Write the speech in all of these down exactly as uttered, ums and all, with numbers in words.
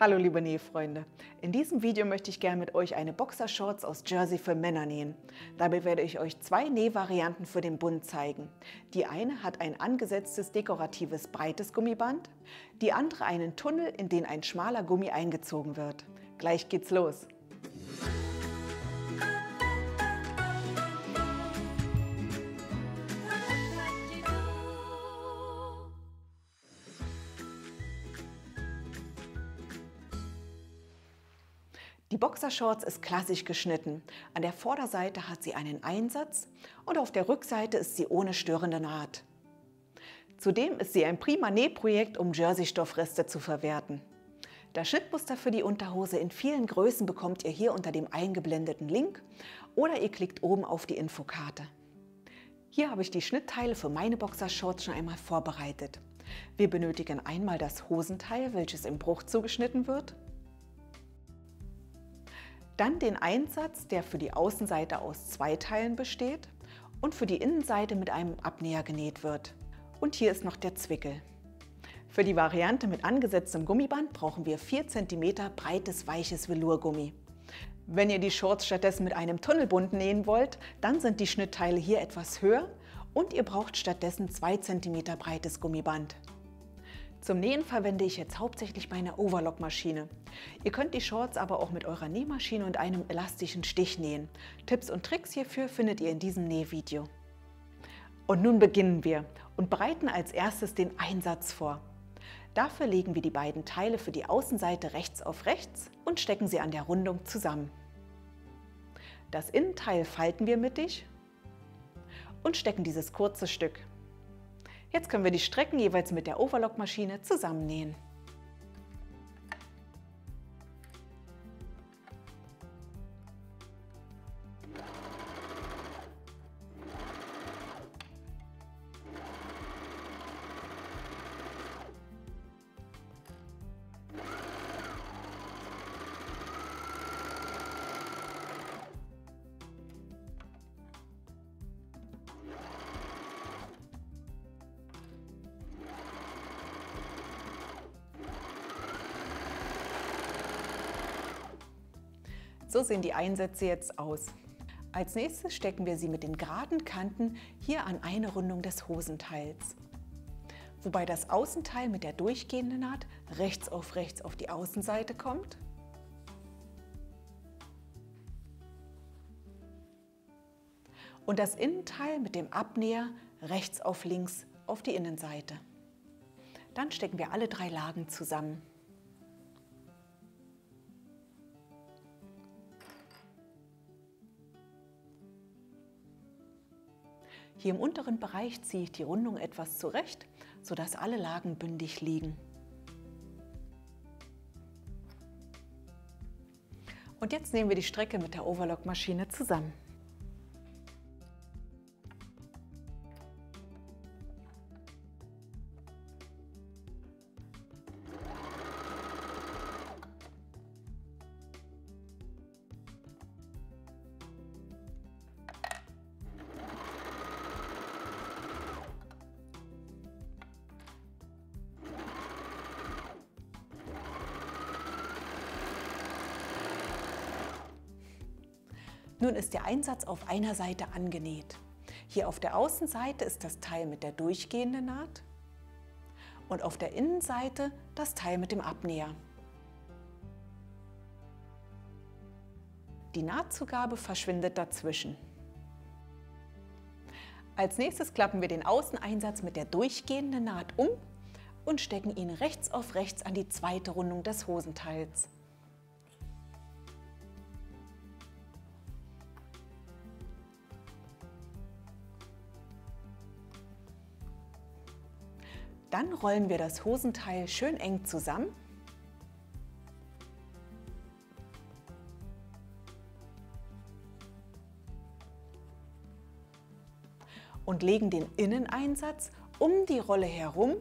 Hallo liebe Nähfreunde, in diesem Video möchte ich gerne mit euch eine Boxershorts aus Jersey für Männer nähen. Dabei werde ich euch zwei Nähvarianten für den Bund zeigen. Die eine hat ein angesetztes dekoratives breites Gummiband, die andere einen Tunnel, in den ein schmaler Gummi eingezogen wird. Gleich geht's los! Die Boxershorts ist klassisch geschnitten. An der Vorderseite hat sie einen Einsatz und auf der Rückseite ist sie ohne störende Naht. Zudem ist sie ein prima Nähprojekt, um Jersey-Stoffreste zu verwerten. Das Schnittmuster für die Unterhose in vielen Größen bekommt ihr hier unter dem eingeblendeten Link oder ihr klickt oben auf die Infokarte. Hier habe ich die Schnittteile für meine Boxershorts schon einmal vorbereitet. Wir benötigen einmal das Hosenteil, welches im Bruch zugeschnitten wird. Dann den Einsatz, der für die Außenseite aus zwei Teilen besteht und für die Innenseite mit einem Abnäher genäht wird. Und hier ist noch der Zwickel. Für die Variante mit angesetztem Gummiband brauchen wir vier Zentimeter breites, weiches Velourgummi. Wenn ihr die Shorts stattdessen mit einem Tunnelbund nähen wollt, dann sind die Schnittteile hier etwas höher und ihr braucht stattdessen zwei Zentimeter breites Gummiband. Zum Nähen verwende ich jetzt hauptsächlich meine Overlock-Maschine. Ihr könnt die Shorts aber auch mit eurer Nähmaschine und einem elastischen Stich nähen. Tipps und Tricks hierfür findet ihr in diesem Nähvideo. Und nun beginnen wir und bereiten als erstes den Einsatz vor. Dafür legen wir die beiden Teile für die Außenseite rechts auf rechts und stecken sie an der Rundung zusammen. Das Innenteil falten wir mittig und stecken dieses kurze Stück. Jetzt können wir die Strecken jeweils mit der Overlock-Maschine zusammennähen. So sehen die Einsätze jetzt aus. Als nächstes stecken wir sie mit den geraden Kanten hier an eine Rundung des Hosenteils, wobei das Außenteil mit der durchgehenden Naht rechts auf rechts auf die Außenseite kommt und das Innenteil mit dem Abnäher rechts auf links auf die Innenseite. Dann stecken wir alle drei Lagen zusammen. Hier im unteren Bereich ziehe ich die Rundung etwas zurecht, sodass alle Lagen bündig liegen. Und jetzt nähen wir die Strecke mit der Overlock-Maschine zusammen. Nun ist der Einsatz auf einer Seite angenäht. Hier auf der Außenseite ist das Teil mit der durchgehenden Naht und auf der Innenseite das Teil mit dem Abnäher. Die Nahtzugabe verschwindet dazwischen. Als nächstes klappen wir den Außeneinsatz mit der durchgehenden Naht um und stecken ihn rechts auf rechts an die zweite Rundung des Hosenteils. Dann rollen wir das Hosenteil schön eng zusammen und legen den Inneneinsatz um die Rolle herum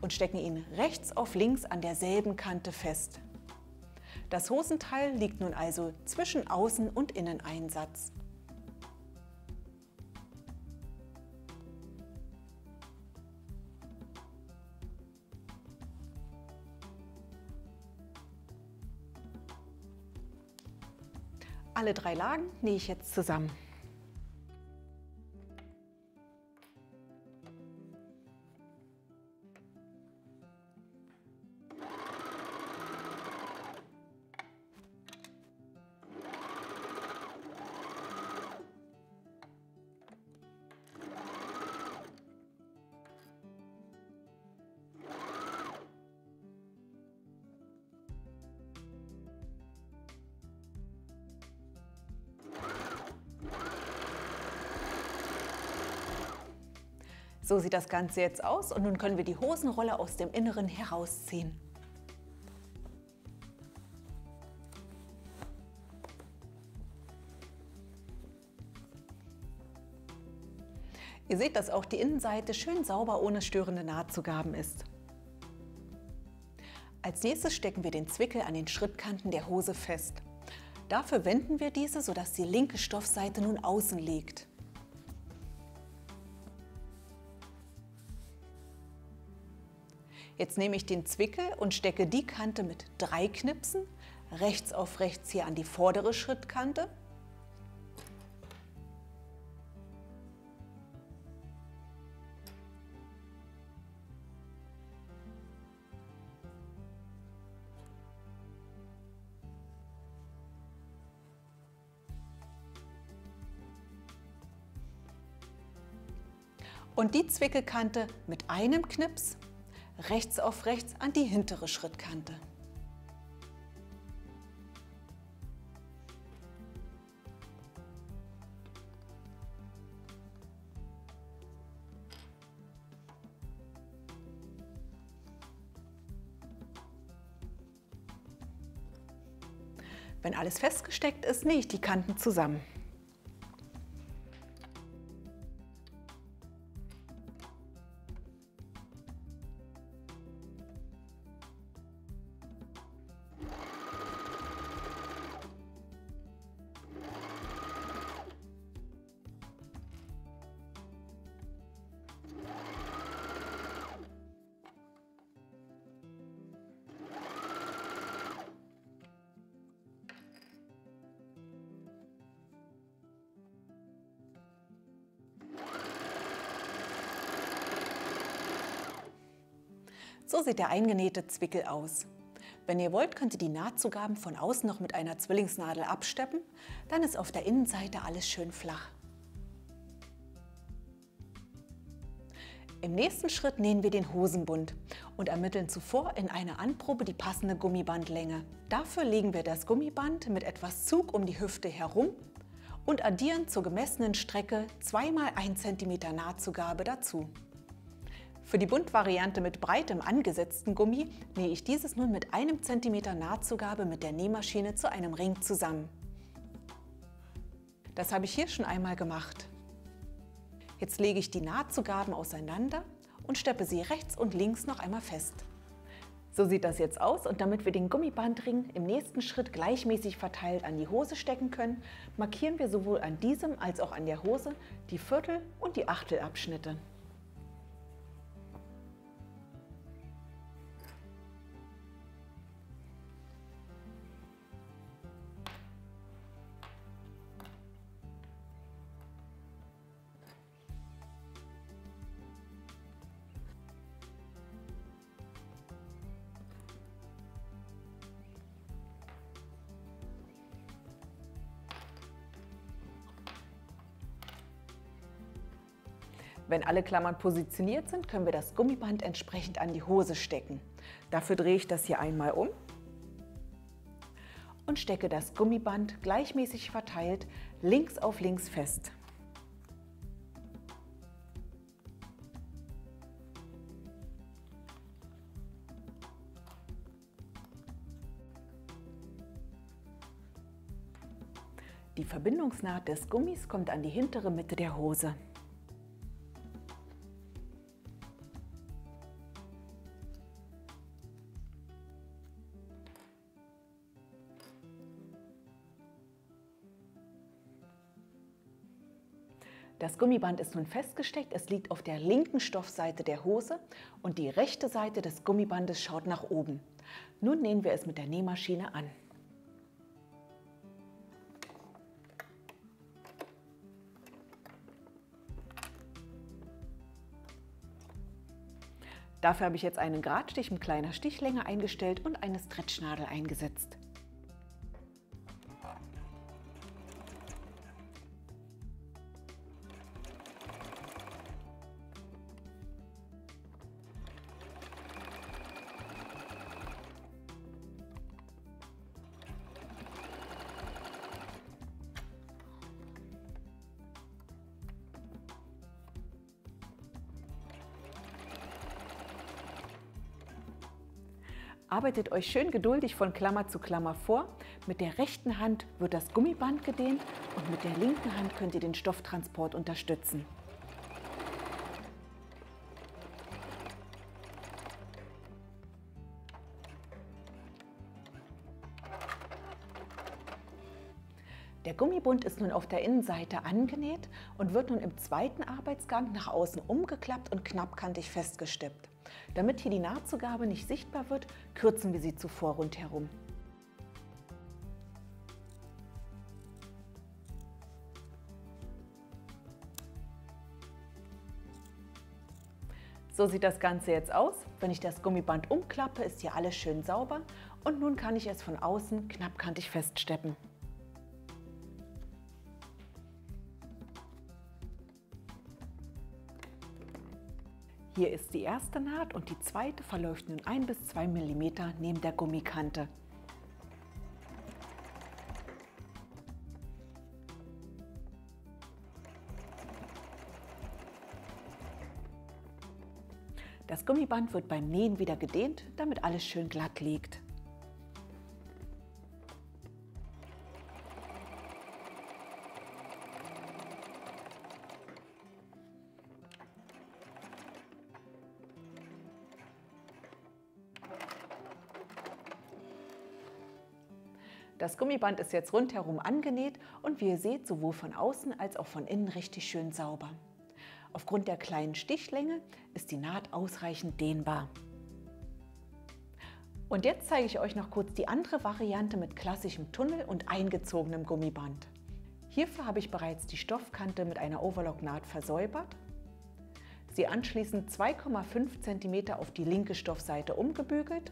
und stecken ihn rechts auf links an derselben Kante fest. Das Hosenteil liegt nun also zwischen Außen- und Inneneinsatz. Alle drei Lagen nähe ich jetzt zusammen. So sieht das Ganze jetzt aus und nun können wir die Hosenrolle aus dem Inneren herausziehen. Ihr seht, dass auch die Innenseite schön sauber ohne störende Nahtzugaben ist. Als nächstes stecken wir den Zwickel an den Schrittkanten der Hose fest. Dafür wenden wir diese, sodass die linke Stoffseite nun außen liegt. Jetzt nehme ich den Zwickel und stecke die Kante mit drei Knipsen rechts auf rechts hier an die vordere Schrittkante und die Zwickelkante mit einem Knips rechts auf rechts an die hintere Schrittkante. Wenn alles festgesteckt ist, nähe ich die Kanten zusammen. So sieht der eingenähte Zwickel aus. Wenn ihr wollt, könnt ihr die Nahtzugaben von außen noch mit einer Zwillingsnadel absteppen, dann ist auf der Innenseite alles schön flach. Im nächsten Schritt nähen wir den Hosenbund und ermitteln zuvor in einer Anprobe die passende Gummibandlänge. Dafür legen wir das Gummiband mit etwas Zug um die Hüfte herum und addieren zur gemessenen Strecke zwei mal ein Zentimeter Nahtzugabe dazu. Für die Bundvariante mit breitem angesetzten Gummi nähe ich dieses nun mit einem Zentimeter Nahtzugabe mit der Nähmaschine zu einem Ring zusammen. Das habe ich hier schon einmal gemacht. Jetzt lege ich die Nahtzugaben auseinander und steppe sie rechts und links noch einmal fest. So sieht das jetzt aus und damit wir den Gummibandring im nächsten Schritt gleichmäßig verteilt an die Hose stecken können, markieren wir sowohl an diesem als auch an der Hose die Viertel- und die Achtelabschnitte. Wenn alle Klammern positioniert sind, können wir das Gummiband entsprechend an die Hose stecken. Dafür drehe ich das hier einmal um und stecke das Gummiband gleichmäßig verteilt links auf links fest. Die Verbindungsnaht des Gummis kommt an die hintere Mitte der Hose. Das Gummiband ist nun festgesteckt, es liegt auf der linken Stoffseite der Hose und die rechte Seite des Gummibandes schaut nach oben. Nun nähen wir es mit der Nähmaschine an. Dafür habe ich jetzt einen Geradstich mit kleiner Stichlänge eingestellt und eine Stretchnadel eingesetzt. Arbeitet euch schön geduldig von Klammer zu Klammer vor. Mit der rechten Hand wird das Gummiband gedehnt und mit der linken Hand könnt ihr den Stofftransport unterstützen. Der Gummibund ist nun auf der Innenseite angenäht und wird nun im zweiten Arbeitsgang nach außen umgeklappt und knappkantig festgestippt. Damit hier die Nahtzugabe nicht sichtbar wird, kürzen wir sie zuvor rundherum. So sieht das Ganze jetzt aus. Wenn ich das Gummiband umklappe, ist hier alles schön sauber und nun kann ich es von außen knappkantig feststeppen. Hier ist die erste Naht und die zweite verläuft nun ein bis zwei Millimeter neben der Gummikante. Das Gummiband wird beim Nähen wieder gedehnt, damit alles schön glatt liegt. Das Gummiband ist jetzt rundherum angenäht und wie ihr seht, sowohl von außen als auch von innen richtig schön sauber. Aufgrund der kleinen Stichlänge ist die Naht ausreichend dehnbar. Und jetzt zeige ich euch noch kurz die andere Variante mit klassischem Tunnel und eingezogenem Gummiband. Hierfür habe ich bereits die Stoffkante mit einer Overlocknaht versäubert, sie anschließend zwei Komma fünf Zentimeter auf die linke Stoffseite umgebügelt,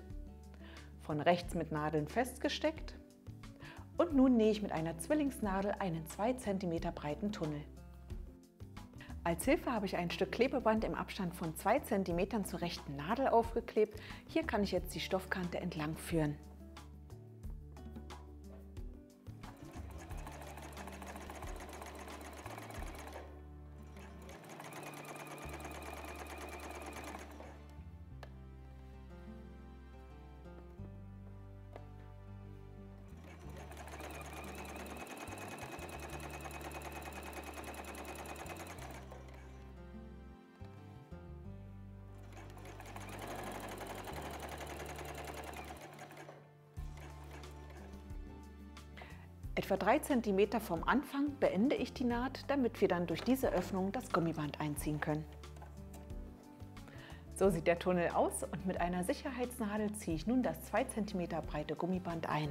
von rechts mit Nadeln festgesteckt. Und nun nähe ich mit einer Zwillingsnadel einen zwei Zentimeter breiten Tunnel. Als Hilfe habe ich ein Stück Klebeband im Abstand von zwei Zentimeter zur rechten Nadel aufgeklebt. Hier kann ich jetzt die Stoffkante entlang führen. Etwa drei Zentimeter vom Anfang beende ich die Naht, damit wir dann durch diese Öffnung das Gummiband einziehen können. So sieht der Tunnel aus und mit einer Sicherheitsnadel ziehe ich nun das zwei Zentimeter breite Gummiband ein.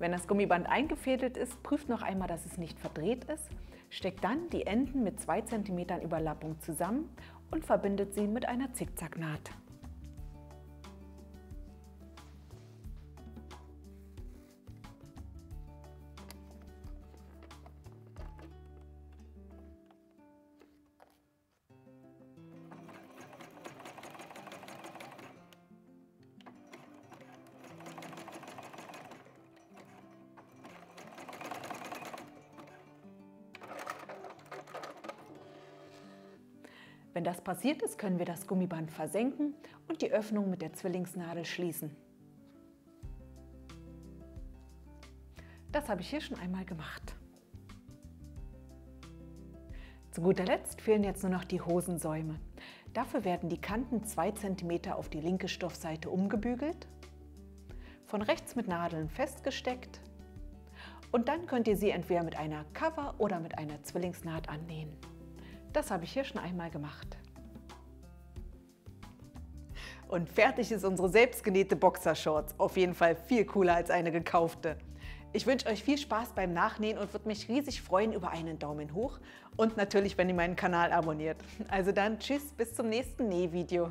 Wenn das Gummiband eingefädelt ist, prüft noch einmal, dass es nicht verdreht ist, steckt dann die Enden mit zwei Zentimeter Überlappung zusammen und verbindet sie mit einer Zickzacknaht. Wenn das passiert ist, können wir das Gummiband versenken und die Öffnung mit der Zwillingsnadel schließen. Das habe ich hier schon einmal gemacht. Zu guter Letzt fehlen jetzt nur noch die Hosensäume. Dafür werden die Kanten zwei Zentimeter auf die linke Stoffseite umgebügelt, von rechts mit Nadeln festgesteckt und dann könnt ihr sie entweder mit einer Cover- oder mit einer Zwillingsnaht annähen. Das habe ich hier schon einmal gemacht. Und fertig ist unsere selbstgenähte Boxershorts. Auf jeden Fall viel cooler als eine gekaufte. Ich wünsche euch viel Spaß beim Nachnähen und würde mich riesig freuen über einen Daumen hoch und natürlich, wenn ihr meinen Kanal abonniert. Also dann tschüss, bis zum nächsten Nähvideo.